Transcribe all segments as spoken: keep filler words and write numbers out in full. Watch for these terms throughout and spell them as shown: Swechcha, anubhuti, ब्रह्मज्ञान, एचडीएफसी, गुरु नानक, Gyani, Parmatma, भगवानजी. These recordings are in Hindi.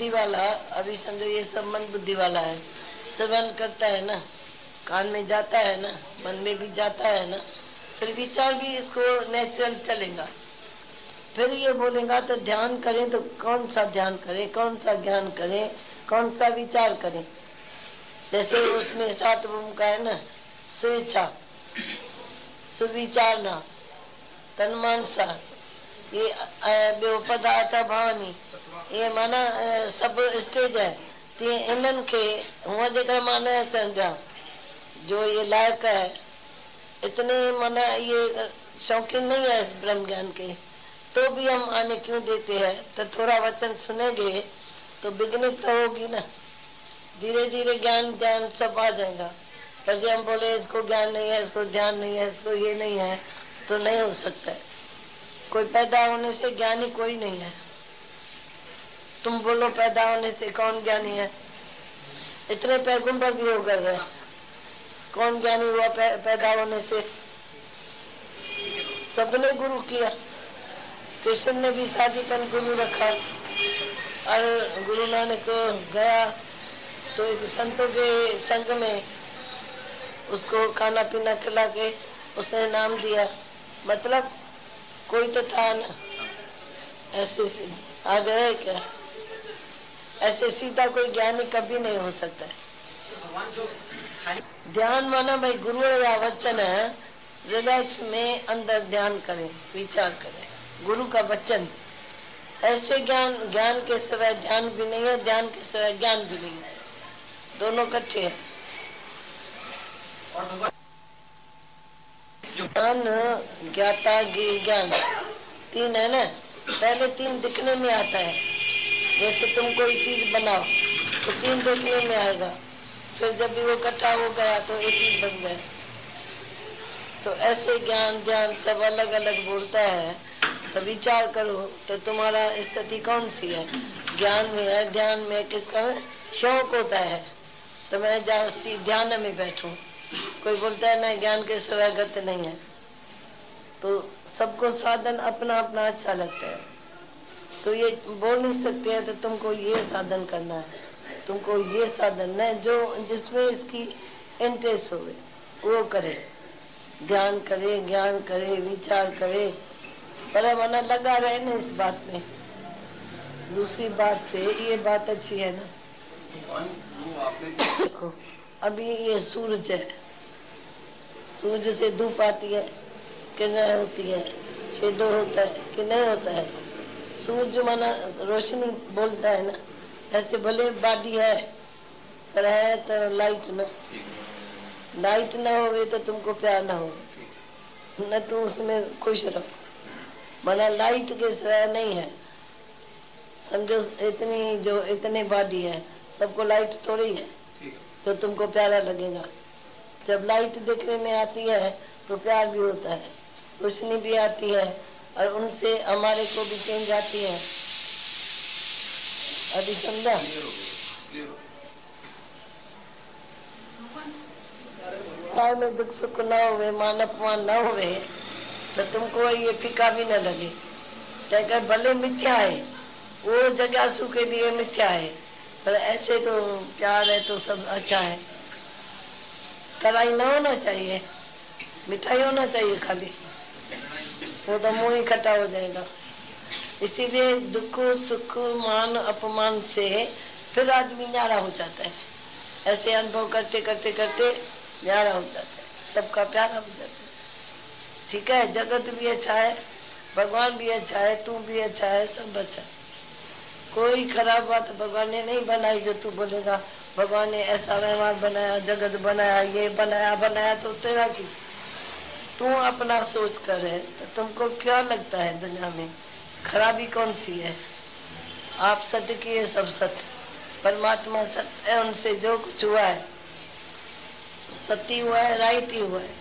बुद्धि वाला, अभी समझो ये संबंध बुद्धि वाला है, श्रवण करता है ना, कान में जाता है ना, मन में भी जाता है ना, फिर विचार भी इसको नेचुरल चलेगा। फिर ये बोलेगा तो ध्यान करें, तो कौन सा ध्यान करें, कौन सा ज्ञान करें, कौन सा विचार करें। जैसे उसमें सात भूम का है ना, स्वेच्छा, सुविचारना, तन्मानसा, ये बेउपदार्था भावनी, ये माना सब स्टेज है। ते इन्हन के हुआ जेकर माना है चंद्रा जो ये लायक है, इतने माना ये शौकीन नहीं है इस ब्रह्म ज्ञान के, तो भी हम आने क्यों देते हैं। तो थोड़ा वचन सुनेंगे तो बिगनिंग तो होगी ना, धीरे धीरे ज्ञान ध्यान सब आ जाएगा। पर जब हम बोले इसको ज्ञान नहीं है, इसको ध्यान नहीं है, इसको ये नहीं है, तो नहीं हो सकता है। कोई पैदा होने से ज्ञानी कोई नहीं है। तुम बोलो पैदा होने से कौन ज्ञानी है, इतने पैगंबर भी हो गए, कौन ज्ञानी हुआ पै, पैदा होने से? सबने गुरु किया। कृष्ण ने भी शादीपन गुरु रखा, और गुरु नानक गया तो एक संतों के संग में उसको खाना पीना खिला के उसने नाम दिया। मतलब कोई तो था ना, ऐसे आ गए क्या? ऐसे सीधा कोई ज्ञानी कभी नहीं हो सकता है। ध्यान माना भाई गुरु या वचन है, रिलैक्स में अंदर ध्यान करें, विचार करें, गुरु का वचन। ऐसे ज्ञान, ज्ञान के सिवाय ध्यान भी नहीं है, ध्यान के सिवाय ज्ञान भी नहीं है, दोनों कच्चे हैं। ज्ञान ज्ञाता ज्ञान तीन है ना, पहले तीन दिखने में आता है। जैसे तुम कोई चीज बनाओ तो तीन देखने में आएगा, फिर जब भी वो इकट्ठा हो गया तो एक ही बन गया। तो ऐसे ज्ञान ध्यान सब अलग अलग बोलता है। तो विचार करो तो तुम्हारा स्थिति कौन सी है, ज्ञान में है, ध्यान में, किसका में? शौक होता है तो मैं जास्ती ध्यान में बैठूं। कोई बोलता है ना ज्ञान के सिवाय गति नहीं है। तो सबको साधन अपना अपना अच्छा लगता है। तो ये बोल नहीं सकते है तो तुमको ये साधन करना है, तुमको ये साधन है, जो जिसमें इसकी इंटरेस्ट होवे वो करे, ध्यान करे, ज्ञान करे, विचार करे, पर मना लगा रहे ना इस बात में। दूसरी बात से ये बात अच्छी है ना। देखो अभी ये सूरज है, सूरज से धूप आती है किरण होती है, शेडो होता है कि नहीं होता है। सूरज माना रोशनी बोलता है ना, ऐसे भले बॉडी है पर है तो लाइट ना, लाइट ना हो तो तुमको प्यार ना हो न, तुम उसमें खुश रहो। मना लाइट के सिवाय नहीं है। समझो इतनी जो इतने बॉडी है सबको लाइट थोड़ी है तो तुमको प्यारा लगेगा। जब लाइट देखने में आती है तो प्यार भी होता है, रोशनी भी आती है, और उनसे हमारे को भी चेंज आती है। अभी समझा? गाँव में दुख सुख ना हुए, मान अपमान ना हुए तो तुमको ये फीका भी न लगे। चाहे भले मिथ्या है, वो जगासु के लिए मिथ्या है, पर ऐसे तो प्यार है तो सब अच्छा है। कड़ाई ना होना चाहिए, मिठाई होना चाहिए खाली, वो तो मुंह ही खट्टा हो जाएगा। इसीलिए दुख सुख मान अपमान से फिर आदमी न्यारा हो जाता है। ऐसे अनुभव करते करते करते न्यारा हो जाता है, सबका प्यारा हो जाता है। ठीक है, जगत भी अच्छा है, भगवान भी अच्छा है, तू भी अच्छा है, सब अच्छा है। कोई खराब बात भगवान ने नहीं बनाई जो तू बोलेगा भगवान ने ऐसा व्यवहार बनाया, जगत बनाया, ये बनाया बनाया तो तेरा की। तू अपना सोच कर है तो तुमको क्या लगता है दुनिया में खराबी कौन सी है? आप सत्य की है, सब सत्य, परमात्मा सत्य है, उनसे जो कुछ हुआ है सत्य हुआ है, राइट ही हुआ है।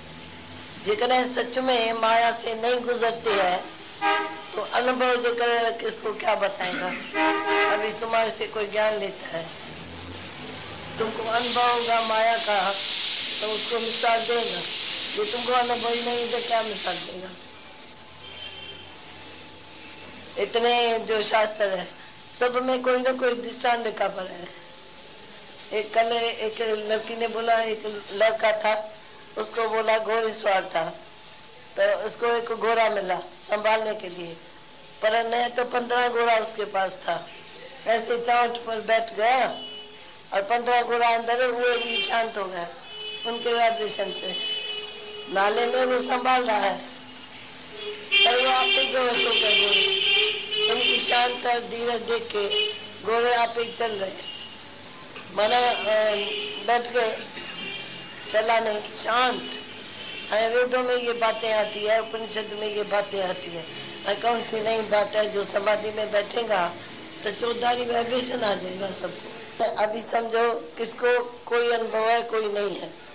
जेकर सच में माया से नहीं गुजरती है तो अनुभव जेकर किसको क्या बताएगा। अभी तुम्हारे से कोई ज्ञान लेता है, तुमको अनुभव होगा माया का तो उसको मिसाल देगा, जो तुमको अनुभव ही नहीं तो क्या मिसाल देगा। इतने जो शास्त्र है सब में कोई ना कोई दृष्टांत का पड़ा है। एक कल एक लड़की ने बोला, एक लड़का था उसको बोला घोड़ी सवार था, तो उसको एक घोड़ा मिला संभालने के लिए, पर नहीं तो पंद्रह घोड़ा उसके पास था। ऐसे चाट पर बैठ गया और पंद्रह घोड़ा अंदर, वो भी शांत हो गया उनके वाइब्रेशन से। नाले में वो संभाल रहा है और वो आप ही सो गए घोड़े, उनकी शांत और धीरज देख के घोड़े आप ही चल रहे, मना बैठ गए चलाने की शांत। वेदों में ये बातें आती है, उपनिषद में ये बातें आती है। कौन सी नई बात है जो समाधि में बैठेगा तो चौधारी वाइब्रेशन आ जाएगा सबको। अभी समझो किसको कोई अनुभव है कोई नहीं है।